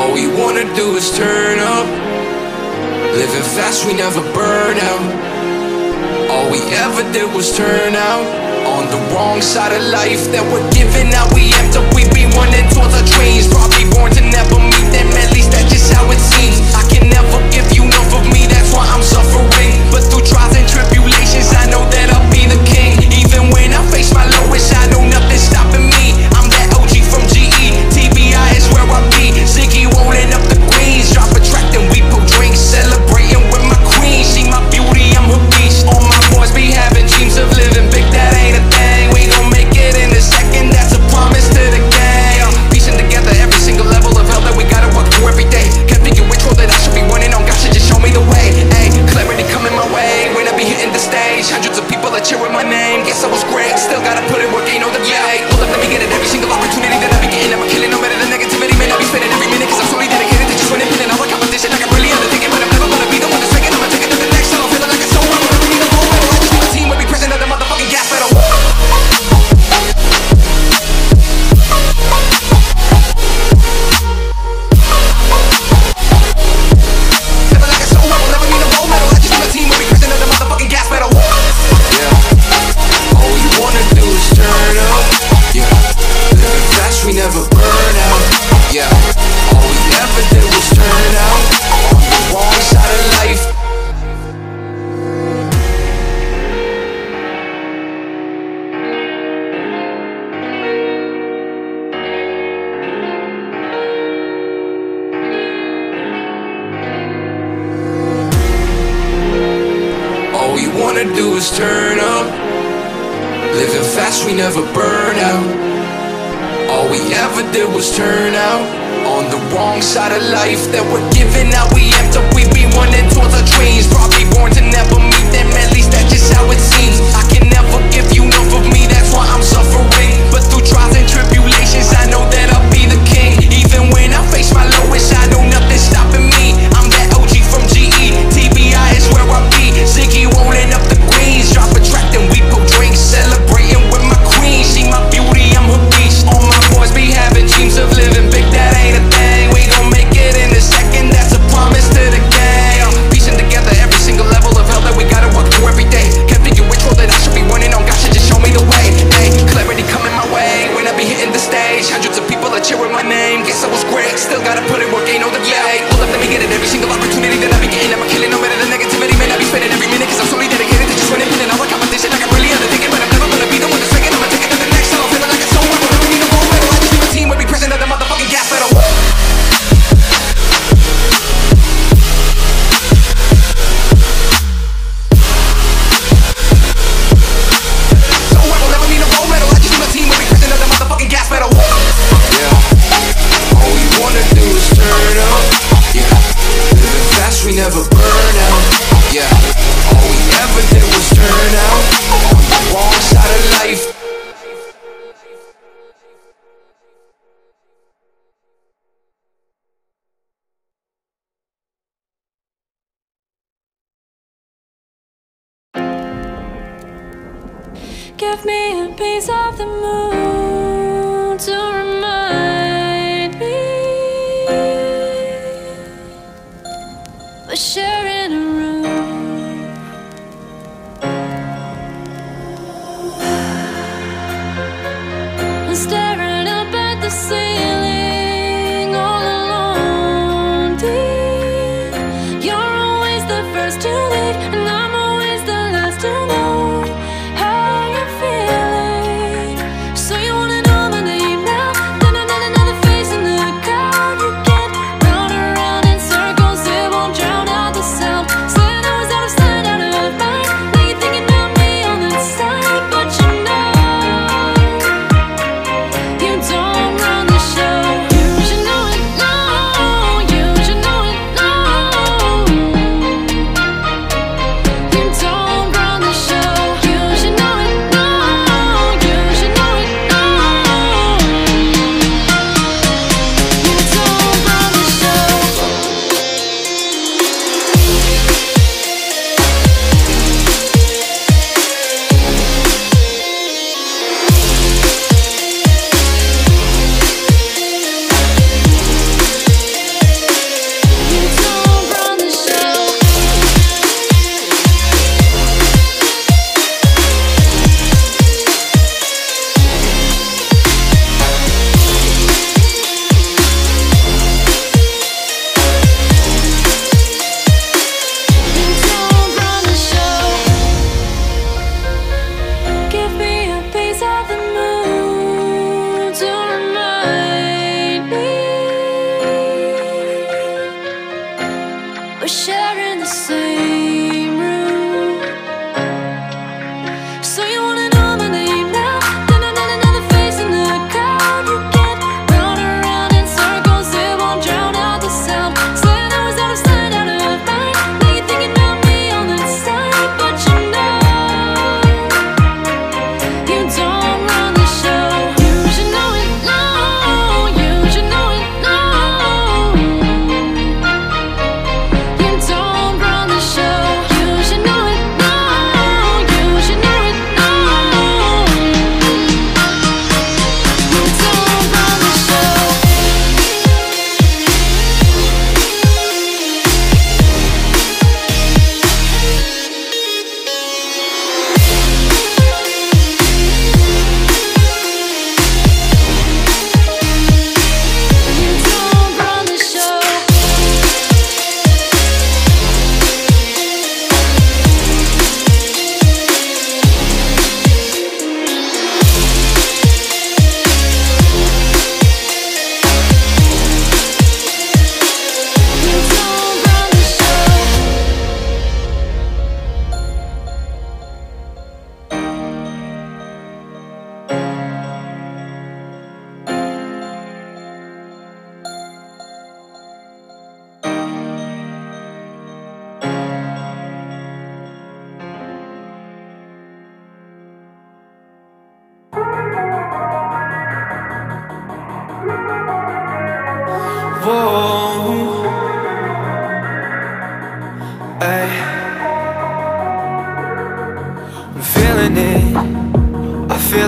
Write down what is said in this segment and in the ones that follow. All we wanna do is turn up. Living fast, we never burn out. All we ever did was turn out. On the wrong side of life that we're giving out, we amped up, we be running towards our dreams. Probably born to never meet them, at least that's just how it seems. I can never give you enough of me, that's why I'm suffering. But through trials and tribulations, I know that I'll be the king. Even when I face my lowest, I know nothing's stopping me. I'm that OG from GE, TBI is where I be. Ziggy rolling up the greens, drop a track then we pull drinks. Celebrating with my queen, see my beauty, I'm her beast. All my boys be having dreams of living big, that ain't a thing. We gon' make it in a second, that's a promise to the game. Piecing together every single level of hell that we gotta work through every day. Kept thinking which road that I should be running on, God should just show me the way. Ayy, clarity coming my way, when I be hitting the stage. Hundreds of people are cheering my name, guess I was great. Still gotta put in work, ain't no delay. Hold up, let me get it, every single opportunity that I be getting, I'm a killing no matter the negativity. Man, I be spending every minute, cause I'm solely dedicated to just winning, pinning all the competition. I can really undertake it, but I'm never gonna be the one that's taking. I'ma take it to the next level, feeling like a soul, I'm gonna be the whole world. I just want a team, we'll be present at the motherfucking gas pedal. Give me a piece of the moon to remind me we're sharing a room. I'm staring up at the ceiling all alone, dear. You're always the first to leave, and I'm always the last to know. Feeling. So you wanna know my name now?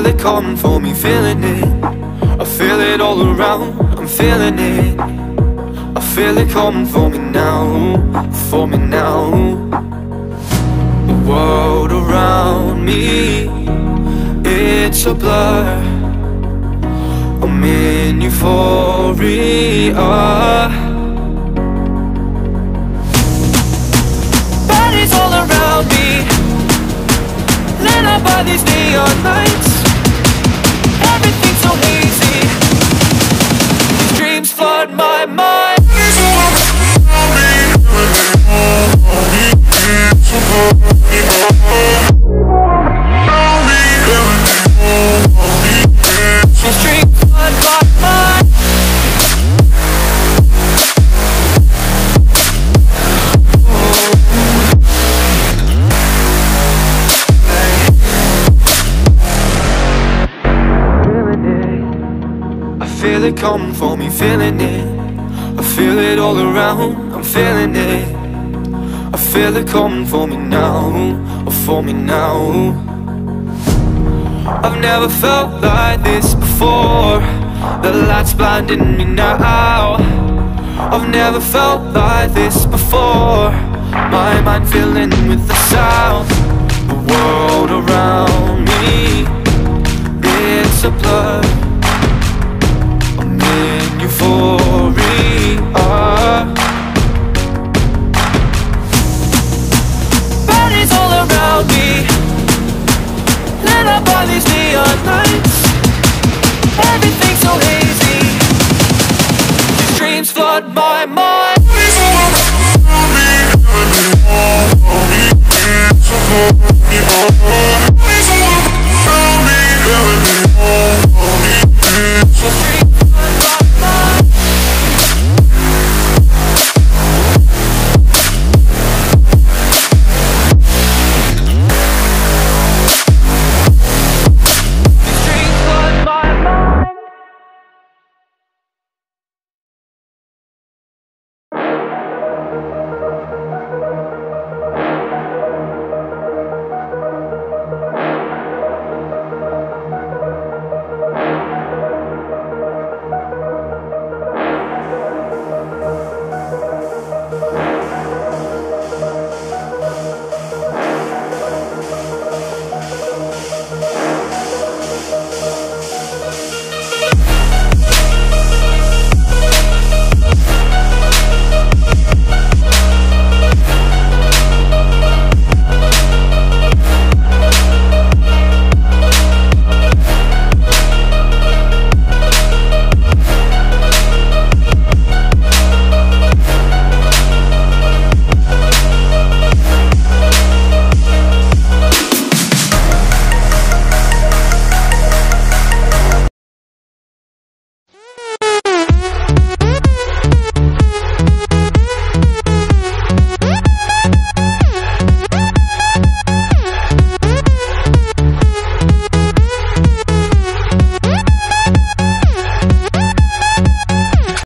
feel it coming for me, feeling it. I feel it all around, I'm feeling it. I feel it coming for me now, for me now. The world around me, it's a blur. I'm in euphoria. By these neon lights, everything's so hazy. These dreams flood my mind. These dreams flood my mind. I feel it coming for me, feeling it. I feel it all around, I'm feeling it. I feel it coming for me now, for me now. I've never felt like this before. The light's blinding me now. I've never felt like this before. My mind filling with the sound. The world around me, it's a blur. Euphoria. Bodies all around me, lit up by these neon lights. Everything's so hazy. These dreams flood my mind.